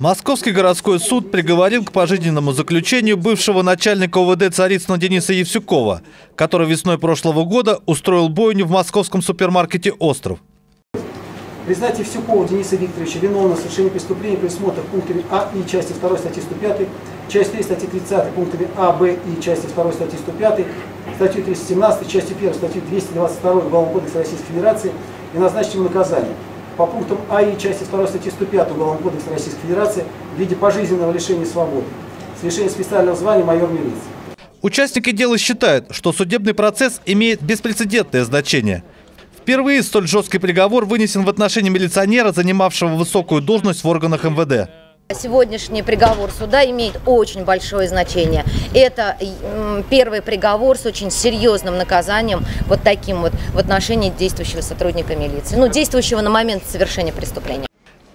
Московский городской суд приговорил к пожизненному заключению бывшего начальника ОВД Царицына Дениса Евсюкова, который весной прошлого года устроил бойню в московском супермаркете «Остров». Признать Евсюкова Дениса Викторовича виновным в совершении преступления, предусмотренных пунктами А и части 2 статьи 105, части 3 статьи 30 пунктами А, Б и части 2 статьи 105, статью 317, части 1 статьи 222 Уголовного кодекса Российской Федерации и назначить ему наказание по пунктам А и части 2 статьи 105 Уголовного кодекса Российской Федерации в виде пожизненного лишения свободы с лишением специального звания майор милиции. Участники дела считают, что судебный процесс имеет беспрецедентное значение. Впервые столь жесткий приговор вынесен в отношении милиционера, занимавшего высокую должность в органах МВД. Сегодняшний приговор суда имеет очень большое значение. Это первый приговор с очень серьезным наказанием, вот таким вот, в отношении действующего сотрудника милиции, действующего на момент совершения преступления.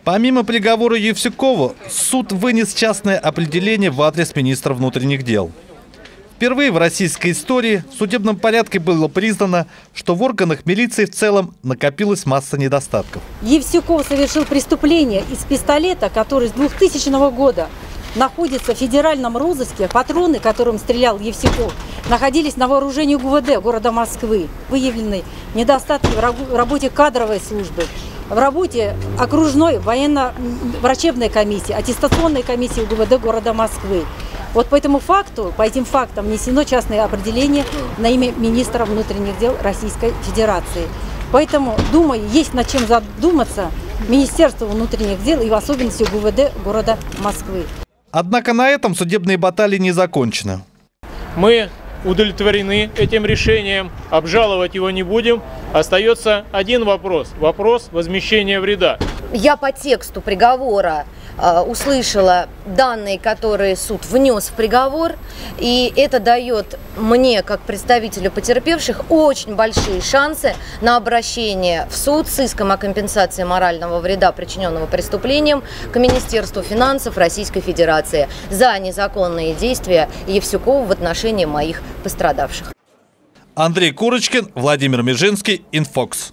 Помимо приговора Евсюкова, суд вынес частное определение в адрес министра внутренних дел. Впервые в российской истории в судебном порядке было признано, что в органах милиции в целом накопилась масса недостатков. Евсюков совершил преступление из пистолета, который с 2000 года находится в федеральном розыске. Патроны, которым стрелял Евсюков, находились на вооружении ГУВД города Москвы. Выявлены недостатки в работе кадровой службы, в работе окружной военно-врачебной комиссии, аттестационной комиссии ГУВД города Москвы. Вот по этому факту, по этим фактам внесено частное определение на имя министра внутренних дел Российской Федерации. Поэтому, думаю, есть над чем задуматься Министерству внутренних дел и в особенности ГУВД города Москвы. Однако на этом судебные баталии не закончены. Мы удовлетворены этим решением, обжаловать его не будем. Остается один вопрос – вопрос возмещения вреда. Я по тексту приговора услышала данные, которые суд внес в приговор, и это дает мне, как представителю потерпевших, очень большие шансы на обращение в суд с иском о компенсации морального вреда, причиненного преступлением, к Министерству финансов Российской Федерации за незаконные действия Евсюкова в отношении моих пострадавших. Андрей Курочкин, Владимир Межинский, Infox.